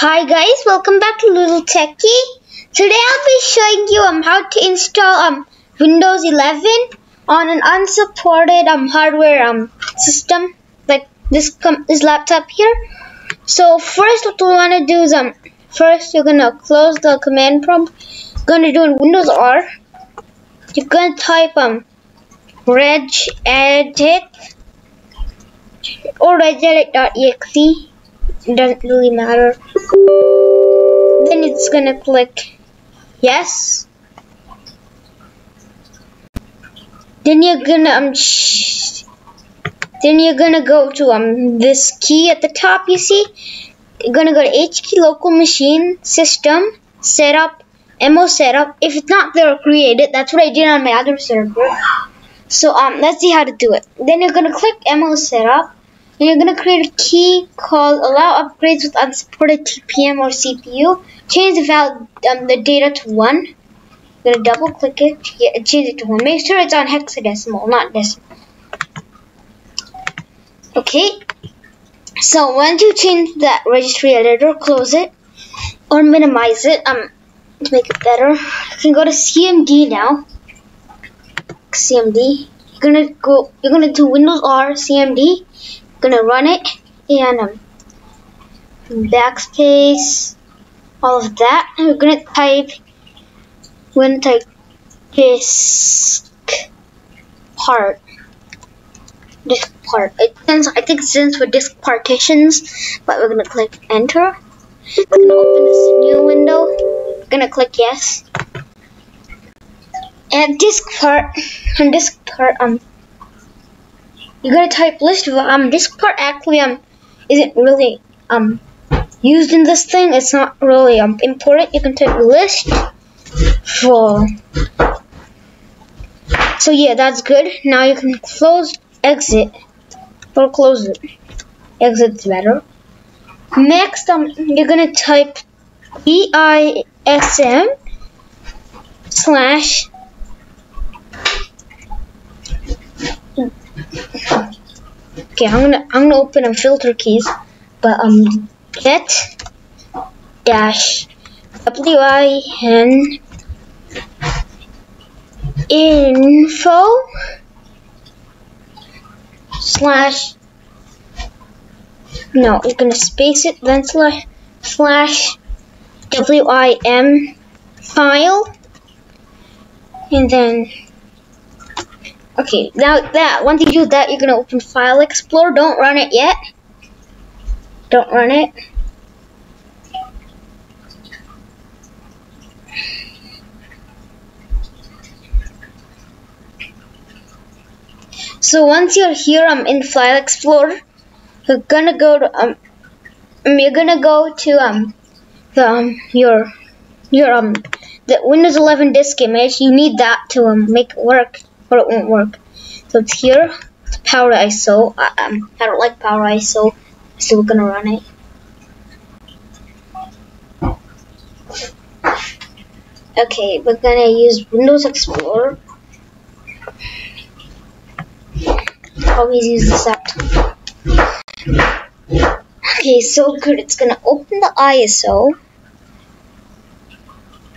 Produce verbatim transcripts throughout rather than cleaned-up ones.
Hi guys, welcome back to Little Techie. Today I'll be showing you um how to install um Windows eleven on an unsupported um hardware um system like this com this laptop here. So first, what we want to do is um first you're gonna close the command prompt. You're gonna do in Windows R. You're gonna type um regedit or regedit dot E X E. It doesn't really matter. Then it's gonna click yes. Then you're gonna um sh then you're gonna go to um this key at the top. You see, you're gonna go to H key local machine system setup M O setup. If it's not there, create it. That's what I did on my other server. So um let's see how to do it. Then you're gonna click M O setup. And you're going to create a key called allow upgrades with unsupported T P M or C P U. Change the value, um, the data to one. You're going to double click it, change it to one. Make sure it's on hexadecimal, not decimal. Okay. So once you change that registry editor, close it or minimize it um, to make it better. You can go to C M D now. C M D. You're going to go, you're going to do Windows R C M D. Gonna run it and um, backspace, all of that. And we're gonna type, we're gonna type diskpart. Diskpart. It stands, I think it stands for disk partitions, but we're gonna click enter. We're gonna open this new window. We're gonna click yes. And diskpart, and diskpart, um. You're gonna type list of um disk part actually um isn't really um used in this thing. It's not really um important. You can type list for. So yeah, that's good. Now you can close exit or close it. Exit's better. Next um you're gonna type D I S M slash. Okay, I'm gonna I'm gonna open and filter keys, but um get dash win info slash no you're gonna space it then slash slash wim file and then. Okay, now that, once you do that, you're going to open File Explorer. Don't run it yet. Don't run it. So once you're here um, in File Explorer, you're going to go to, um, you're going to go to, um, the, um, your, your, um, the Windows eleven disk image. You need that to, um, make it work. Or it won't work. So it's here. It's Power I S O. I, um, I don't like Power I S O, so we're gonna run it. Okay, we're gonna use Windows Explorer. Always use this app. Okay, so good. It's gonna open the I S O.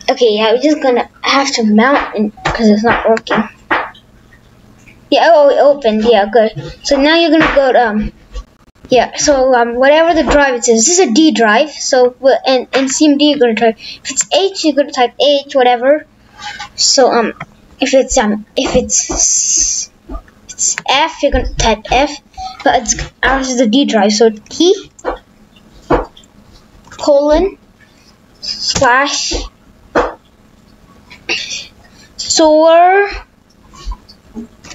Okay, yeah, we're just gonna have to mount it because it's not working. Yeah, oh, it opened. Yeah, good. So now you're gonna go to um, yeah. So um, whatever the drive it is, this is a D drive. So and and C M D you're gonna type. If it's H, you're gonna type H, whatever. So um, if it's um, if it's it's F, you're gonna type F. But it's ours is the D drive. So T colon slash store.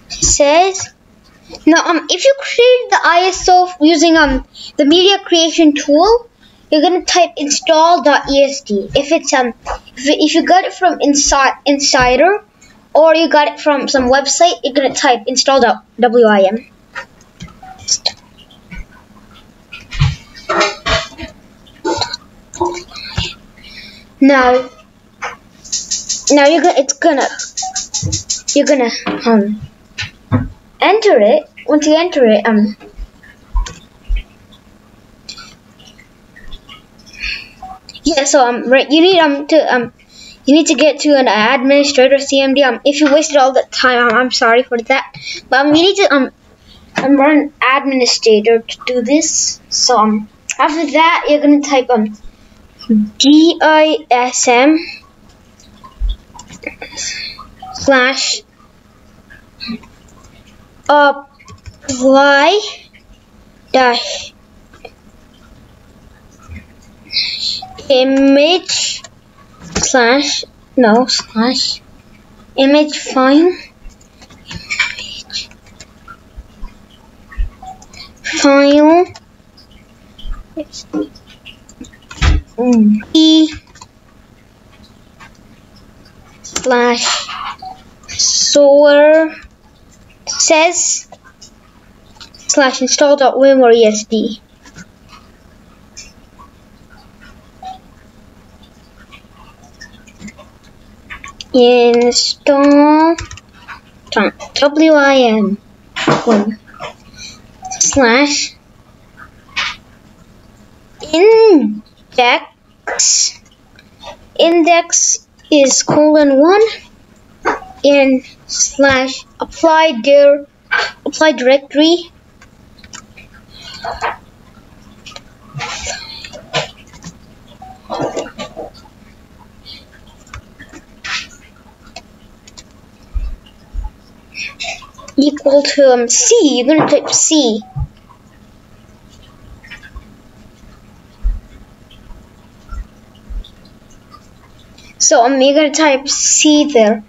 Says now um if you create the I S O using um the media creation tool, you're gonna type install dot E S D. If it's um if, if you got it from inside insider or you got it from some website, you're gonna type install dot wim. Now now you're gonna it's gonna you're gonna um enter it. Once you enter it, um, yeah, so um, right, you need um to um, you need to get to an administrator C M D. Um, if you wasted all that time, um, I'm sorry for that. But um, you need to um, um, run administrator to do this. So um, after that, you're gonna type um, D I S M slash apply dash image slash no slash image file image file b slash solar says slash install dot wim or E S D. Install W I M slash index index is colon one in slash apply dir apply directory equal to um, C. You're gonna type C. So um, you're gonna type C there.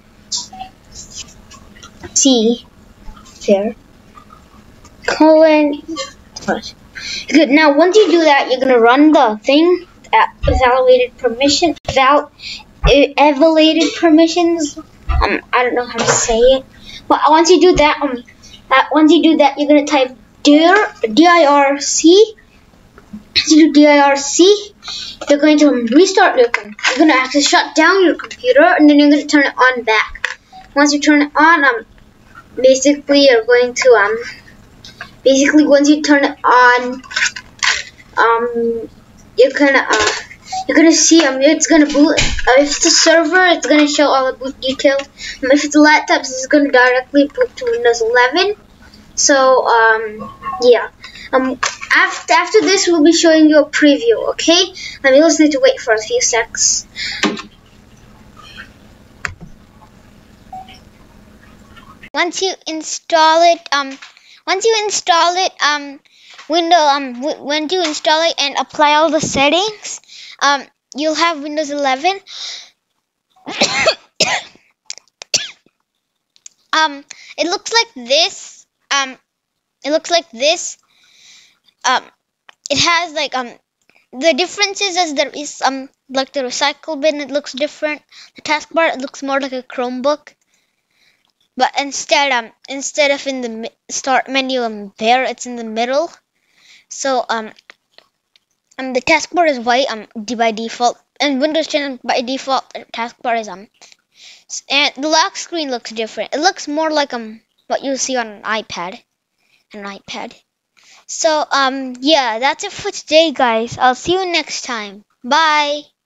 C there. Colon. Good. Now, once you do that, you're gonna run the thing. That evaluated permission. Val. Evaluated permissions. Um, I don't know how to say it. But once you do that, um, uh, once you do that, you're gonna type dir, D I R C. Once you do D I R C, you're going to um, restart your computer. You're gonna have to shut down your computer, and then you're gonna turn it on back. Once you turn it on, um, basically you're going to um, basically once you turn it on, um, you're gonna uh, you're gonna see um, it's gonna boot. Uh, if it's a server, it's gonna show all the boot details. Um, if it's a laptop, this is gonna directly boot to Windows eleven. So um, yeah. Um, after after this, we'll be showing you a preview. Okay. Um, you'll just need to wait for a few secs. Once you install it, um, once you install it, um, Windows um, when you install it and apply all the settings, um. you'll have Windows eleven. um, it looks like this. Um, it looks like this. Um, it has like um, the differences is there is um, like the recycle bin. It looks different. The taskbar, it looks more like a Chromebook. But instead um, instead of in the start menu um, there, it's in the middle. So um. Um, the taskbar is white um by default, and Windows ten by default the taskbar is um, and the lock screen looks different. It looks more like um what you see on an iPad, an iPad. So um yeah, that's it for today, guys. I'll see you next time. Bye.